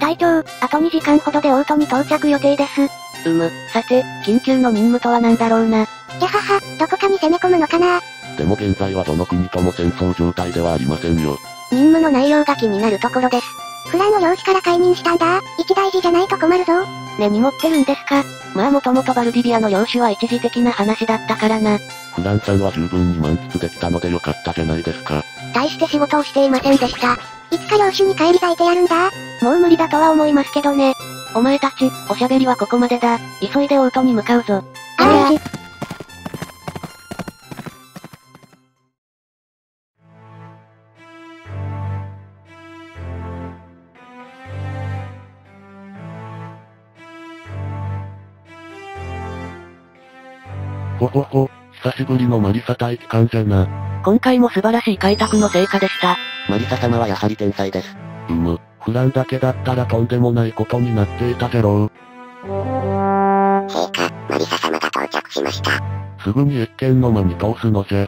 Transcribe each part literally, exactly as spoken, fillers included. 隊長、あとにじかんほどでオートに到着予定です。うむ、さて、緊急の任務とはなんだろうな。やはは、どこかに攻め込むのかな。でも現在はどの国とも戦争状態ではありませんよ。任務の内容が気になるところです。フランを領主から解任したんだ。一大事じゃないと困るぞ。根に持ってるんですか。まあもともとバルディビアの領主は一時的な話だったからな。フランさんは十分に満喫できたのでよかったじゃないですか。大して仕事をしていませんでした。いつか領主に帰り咲いてやるんだ。もう無理だとは思いますけどね。お前たち、おしゃべりはここまでだ。急いでオートに向かうぞ。あーほほほ、久しぶりのマリサ大機関じゃな。今回も素晴らしい開拓の成果でした。マリサ様はやはり天才です。うむ、フランだけだったらとんでもないことになっていたぜろ。陛下、マリサ様が到着しました。すぐに一見の間に通すのじゃ。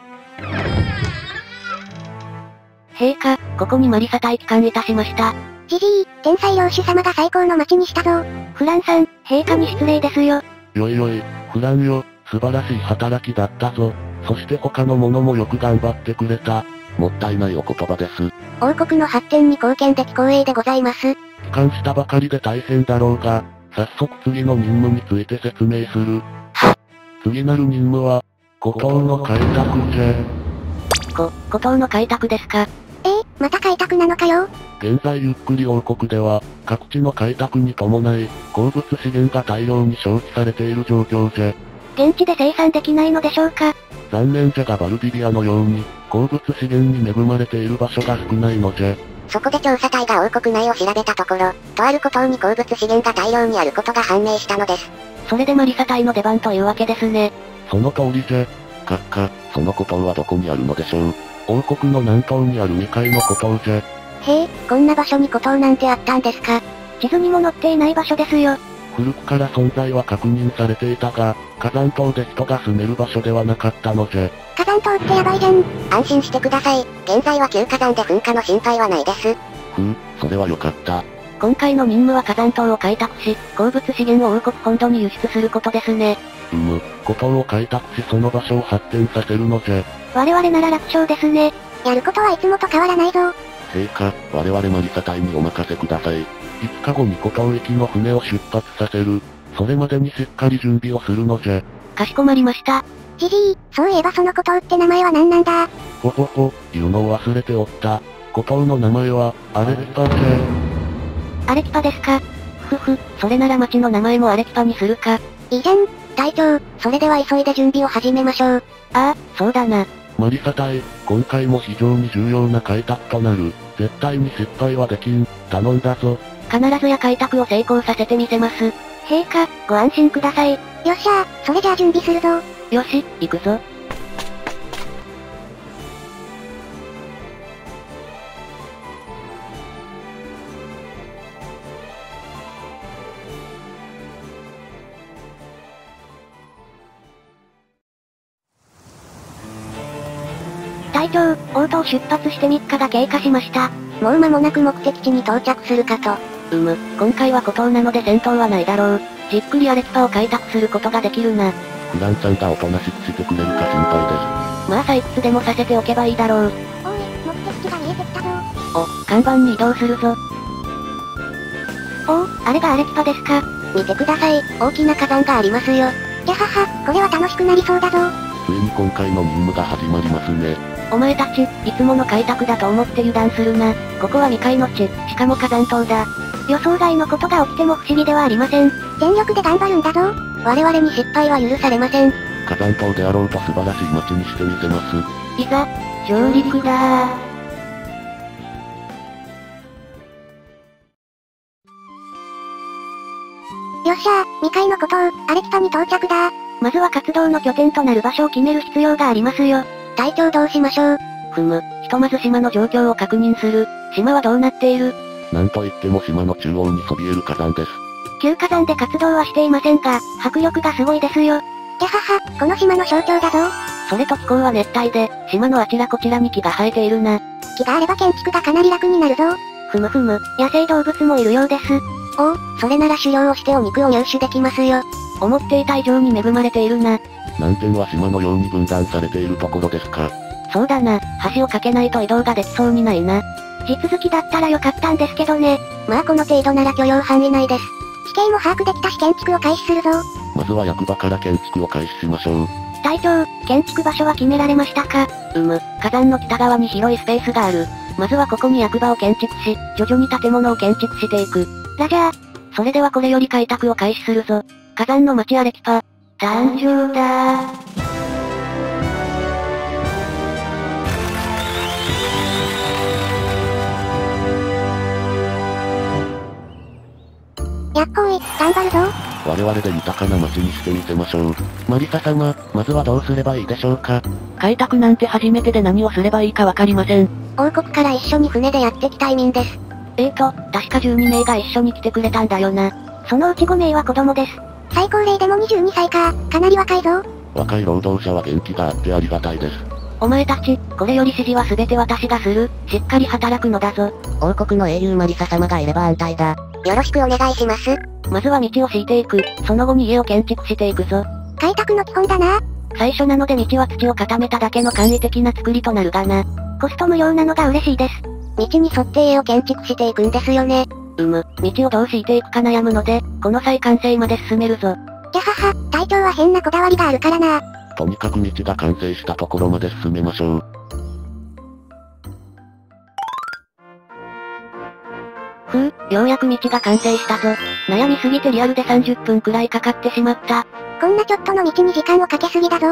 陛下、ここにマリサ大機関いたしました。じじい、天才領主様が最高の町にしたぞ。フランさん、陛下に失礼ですよ。よいよい、フランよ。素晴らしい働きだったぞ。そして他の者もよく頑張ってくれた。もったいないお言葉です。王国の発展に貢献でき光栄でございます。帰還したばかりで大変だろうが、早速次の任務について説明する。は次なる任務は、孤島の開拓じゃ。こ、孤島の開拓ですか。えー、また開拓なのかよ。現在ゆっくり王国では、各地の開拓に伴い、鉱物資源が大量に消費されている状況じゃ。現地で生産できないのでしょうか。残念じゃがバルディビアのように、鉱物資源に恵まれている場所が少ないのじゃ。そこで調査隊が王国内を調べたところ、とある孤島に鉱物資源が大量にあることが判明したのです。それでマリサ隊の出番というわけですね。その通りじゃ。かっか、その孤島はどこにあるのでしょう。王国の南東にあるにかいの孤島じゃ。へえ、こんな場所に孤島なんてあったんですか。地図にも載っていない場所ですよ。古くから存在は確認されていたが、火山島で人が住める場所ではなかったのじゃ。火山島ってやばいじゃん。安心してください。現在は旧火山で噴火の心配はないです。ふん、それはよかった。今回の任務は火山島を開拓し、鉱物資源を王国本土に輸出することですね。うむ、孤島を開拓しその場所を発展させるのじゃ。我々なら楽勝ですね。やることはいつもと変わらないぞ。陛下、我々マリサ隊にお任せください。いつかごに孤島行きの船を出発させる。それまでにしっかり準備をするのじゃ。かしこまりました。じじい、そういえばその孤島って名前は何なんだ。ほほほ、言うのを忘れておった。孤島の名前は、アレキパじゃ。アレキパですか。ふふ、それなら町の名前もアレキパにするか。いいじゃん、隊長、それでは急いで準備を始めましょう。ああ、そうだな。マリサ隊、今回も非常に重要な開拓となる。絶対に失敗はできん。頼んだぞ。必ずや開拓を成功させてみせます。陛下、ご安心ください。よっしゃー、それじゃあ準備するぞ。よし、行くぞ。隊長、オートを出発してみっかが経過しました。もう間もなく目的地に到着するかと。うむ、今回は孤島なので戦闘はないだろう。じっくりアレキパを開拓することができるな。フランさんがおとなしくしてくれるか心配です。まあ採掘でもさせておけばいいだろう。おい、目的地が見えてきたぞ。お、看板に移動するぞ。おお、あれがアレキパですか。見てください、大きな火山がありますよ。やはは、これは楽しくなりそうだぞ。ついに今回の任務が始まりますね。お前たち、いつもの開拓だと思って油断するな。ここは未開の地、しかも火山島だ。予想外のことが起きても不思議ではありません。全力で頑張るんだぞ。我々に失敗は許されません。火山島であろうと素晴らしい町にしてみせます。いざ、上陸だー。よっしゃー、にかいの孤島、アレキパに到着だー。まずは活動の拠点となる場所を決める必要がありますよ。隊長どうしましょう。ふむ、ひとまず島の状況を確認する。島はどうなっている。なんといっても島の中央にそびえる火山です。旧火山で活動はしていませんが、迫力がすごいですよ。キャハハ、この島の象徴だぞ。それと気候は熱帯で、島のあちらこちらに木が生えているな。木があれば建築がかなり楽になるぞ。ふむふむ、野生動物もいるようです。おお、それなら狩猟をしてお肉を入手できますよ。思っていた以上に恵まれているな。南天は島のように分断されているところですか。そうだな、橋を架けないと移動ができそうにないな。地続きだったらよかったんですけどね。まあこの程度なら許容範囲内です。地形も把握できたし建築を開始するぞ。まずは役場から建築を開始しましょう。隊長、建築場所は決められましたか。うむ、火山の北側に広いスペースがある。まずはここに役場を建築し、徐々に建物を建築していく。ラジャー。それではこれより開拓を開始するぞ。火山の町アレキパ。誕生だー。やっこい、頑張るぞ。我々で豊かな町にしてみせましょう。マリサ様、まずはどうすればいいでしょうか。開拓なんて初めてで何をすればいいかわかりません。王国から一緒に船でやってきた移民です。えーと、確かじゅうにめいが一緒に来てくれたんだよな。そのうちごめいは子供です。最高齢でもにじゅうにさいか、かなり若いぞ。若い労働者は元気があってありがたいです。お前たち、これより指示は全て私がする。しっかり働くのだぞ。王国の英雄マリサ様がいれば安泰だ。よろしくお願いします。まずは道を敷いていく。その後に家を建築していくぞ。開拓の基本だな。最初なので道は土を固めただけの簡易的な作りとなるがな。コスト無料なのが嬉しいです。道に沿って家を建築していくんですよね。うむ、道をどう敷いていくか悩むので、この際完成まで進めるぞ。やはは、隊長は変なこだわりがあるからな。とにかく道が完成したところまで進めましょう。ふう、ようやく道が完成したぞ。悩みすぎてリアルでさんじゅっぷんくらいかかってしまった。こんなちょっとの道に時間をかけすぎだぞ。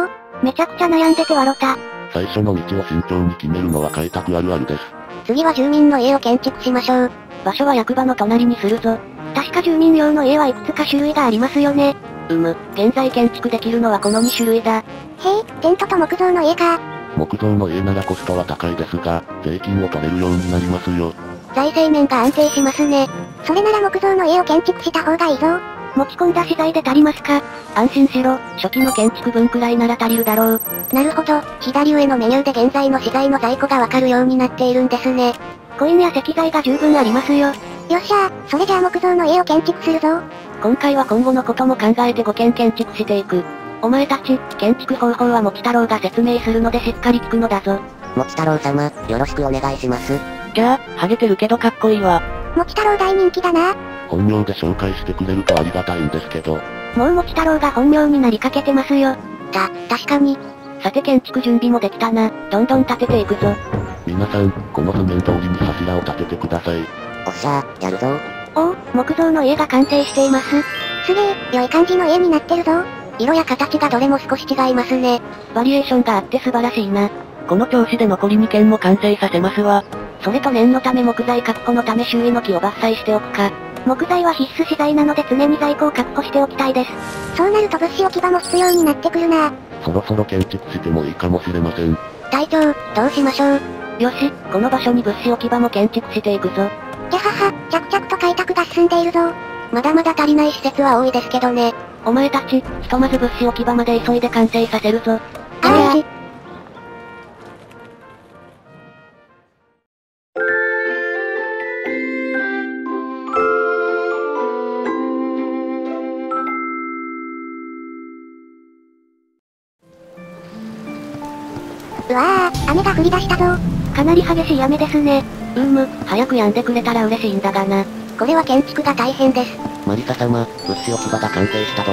めちゃくちゃ悩んでて笑った。最初の道を慎重に決めるのは開拓あるあるです。次は住民の家を建築しましょう。場所は役場の隣にするぞ。確か住民用の家はいくつか種類がありますよね。うむ、現在建築できるのはこのにしゅるいだ。へえ、テントと木造の家か。木造の家ならコストは高いですが、税金を取れるようになりますよ。財政面が安定しますね。それなら木造の家を建築した方がいいぞ。持ち込んだ資材で足りますか。安心しろ、初期の建築分くらいなら足りるだろう。なるほど、左上のメニューで現在の資材の在庫がわかるようになっているんですね。コインや石材が十分ありますよ。よっしゃー、それじゃあ木造の家を建築するぞ。今回は今後のことも考えてごけん建築していく。お前たち、建築方法はもち太郎が説明するのでしっかり聞くのだぞ。もち太郎様、よろしくお願いします。じゃあ、ハゲてるけどかっこいいわ。もち太郎大人気だな。本名で紹介してくれるとありがたいんですけど。もうもち太郎が本名になりかけてますよ。た、確かに。さて建築準備もできたな。どんどん建てていくぞ。皆さん、この図面通りに柱を立ててください。おっしゃー、やるぞ。おお、木造の家が完成しています。すげえ、良い感じの家になってるぞ。色や形がどれも少し違いますね。バリエーションがあって素晴らしいな。この調子で残りにけんも完成させますわ。それと念のため木材確保のため周囲の木を伐採しておくか。木材は必須資材なので常に在庫を確保しておきたいです。そうなると物資置き場も必要になってくるな。そろそろ建築してもいいかもしれません。隊長、どうしましょう。よし、この場所に物資置き場も建築していくぞ。やはは、着々と開拓が進んでいるぞ。まだまだ足りない施設は多いですけどね。お前たち、ひとまず物資置き場まで急いで完成させるぞ。あーうわー、雨が降り出したぞ。かなり激しい雨ですね。うーむ、早く止んでくれたら嬉しいんだがな。これは建築が大変です。マリサ様、物資置き場が完成したぞ。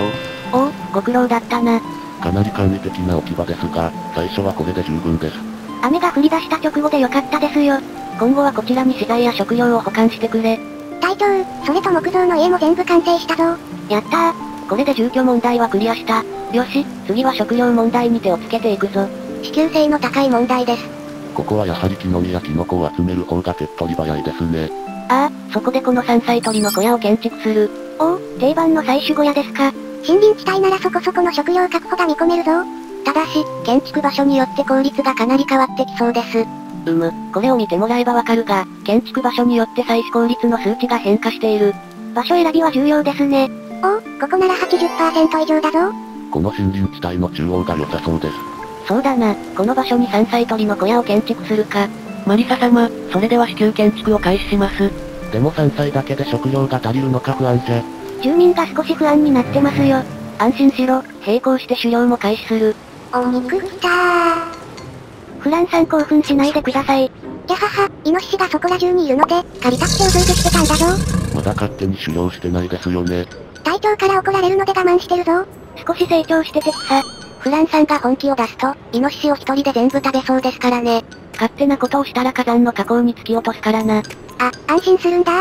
おお、ご苦労だったな。かなり簡易的な置き場ですが、最初はこれで十分です。雨が降り出した直後でよかったですよ。今後はこちらに資材や食料を保管してくれ。隊長、それと木造の家も全部完成したぞ。やったー、これで住居問題はクリアした。よし、次は食料問題に手をつけていくぞ。地球性の高い問題です。ここはやはり木の実やキノコを集める方が手っ取り早いですね。ああ、そこでこの山菜採りの小屋を建築する。おお、定番の採取小屋ですか。森林地帯ならそこそこの食料確保が見込めるぞ。ただし、建築場所によって効率がかなり変わってきそうです。うむ、これを見てもらえばわかるが、建築場所によって採取効率の数値が変化している。場所選びは重要ですね。おお、ここなら はちじゅっパーセント 以上だぞ。この森林地帯の中央が良さそうです。そうだな、この場所に山菜採りの小屋を建築するか。マリサ様、それでは至急建築を開始します。でも山菜だけで食料が足りるのか不安じゃ。住民が少し不安になってますよ。安心しろ、並行して狩猟も開始する。お肉来たー。フランさん興奮しないでください。やはは、イノシシがそこら中にいるので、借りたくておぶいでしてたんだぞ。まだ勝手に狩猟してないですよね。隊長から怒られるので我慢してるぞ。少し成長してて草。フランさんが本気を出すと、イノシシを一人で全部食べそうですからね。勝手なことをしたら火山の火口に突き落とすからな。あ、安心するんだ。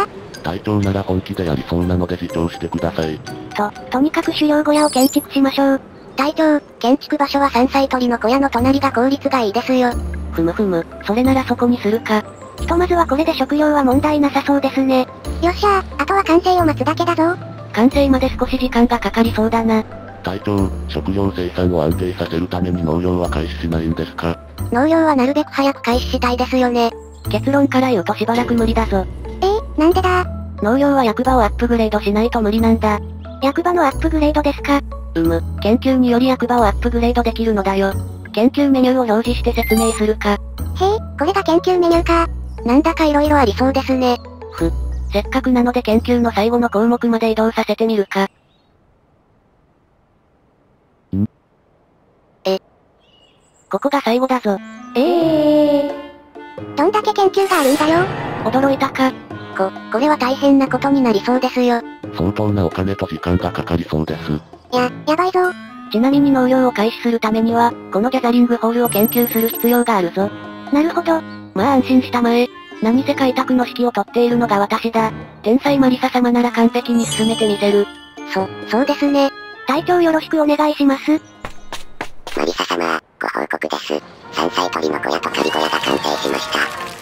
隊長なら本気でやりそうなので自重してください。と、とにかく狩猟小屋を建築しましょう。隊長、建築場所は山菜採りの小屋の隣が効率がいいですよ。ふむふむ、それならそこにするか。ひとまずはこれで食料は問題なさそうですね。よっしゃー、あとは完成を待つだけだぞ。完成まで少し時間がかかりそうだな。隊長、食料生産を安定させるために農業は開始しないんですか？農業はなるべく早く開始したいですよね。結論から言うとしばらく無理だぞ。えー、なんでだー。農業は役場をアップグレードしないと無理なんだ。役場のアップグレードですか？うむ、研究により役場をアップグレードできるのだよ。研究メニューを表示して説明するか。へえ、これが研究メニューか。なんだか色々ありそうですね。ふ、せっかくなので研究の最後の項目まで移動させてみるか。ん？え、ここが最後だぞ。ええー、どんだけ研究があるんだよ。驚いたか。こ、これは大変なことになりそうですよ。相当なお金と時間がかかりそうです。や、やばいぞ。ちなみに農業を開始するためには、このギャザリングホールを研究する必要があるぞ。なるほど。まあ安心したまえ。何せ開拓の指揮を取っているのが私だ。天才マリサ様なら完璧に進めてみせる。そ、そうですね。隊長よろしくお願いします。マリサ様、ご報告です。山菜採りの小屋と狩り小屋が完成しました。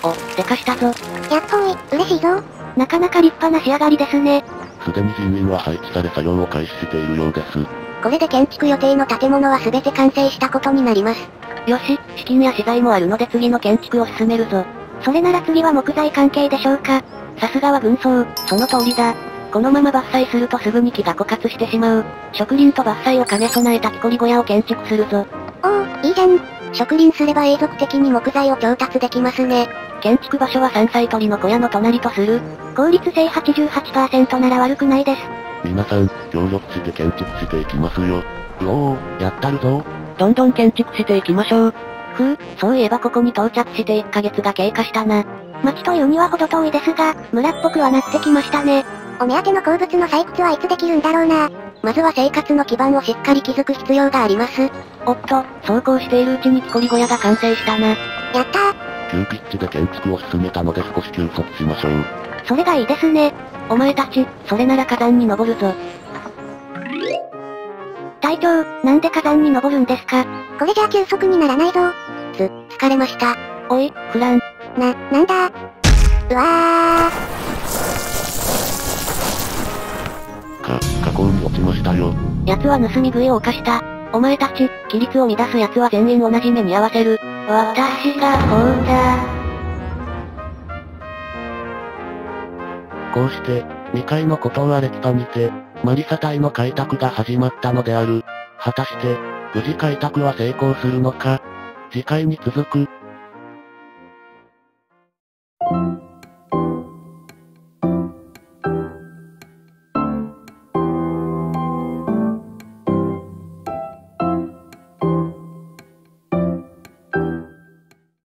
お、せかしたぞ。やっほい、嬉しいぞ。なかなか立派な仕上がりですね。すでに人員は配置され作業を開始しているようです。これで建築予定の建物は全て完成したことになります。よし、資金や資材もあるので次の建築を進めるぞ。それなら次は木材関係でしょうか。さすがは軍曹、その通りだ。このまま伐採するとすぐに木が枯渇してしまう。植林と伐採を兼ね備えた木こり小屋を建築するぞ。おお、いいじゃん。植林すれば永続的に木材を調達できますね。建築場所は山菜採りの小屋の隣とする。効率性 はちじゅうはちパーセント なら悪くないです。皆さん、協力して建築していきますよ。うおー、やったるぞ。どんどん建築していきましょう。ふう、そういえばここに到着していっかげつが経過したな。町というにはほど遠いですが、村っぽくはなってきましたね。お目当ての鉱物の採掘はいつできるんだろうな。まずは生活の基盤をしっかり築く必要があります。おっと、そうこうしているうちに木こり小屋が完成したな。やったー。急ピッチで建築を進めたので少し休息しましょう。それがいいですね。お前たち、それなら火山に登るぞ。隊長、なんで火山に登るんですか？これじゃ休息にならないぞ。つ、疲れました。おい、フラン。な、なんだ。うわー。か、火口に落ちましたよ。奴は盗み食いを犯した。お前たち、規律を乱す奴は全員同じ目に合わせる。私がこうだ。こうして、にかいのことは歴パにて、マリサ隊の開拓が始まったのである。果たして、無事開拓は成功するのか。次回に続く。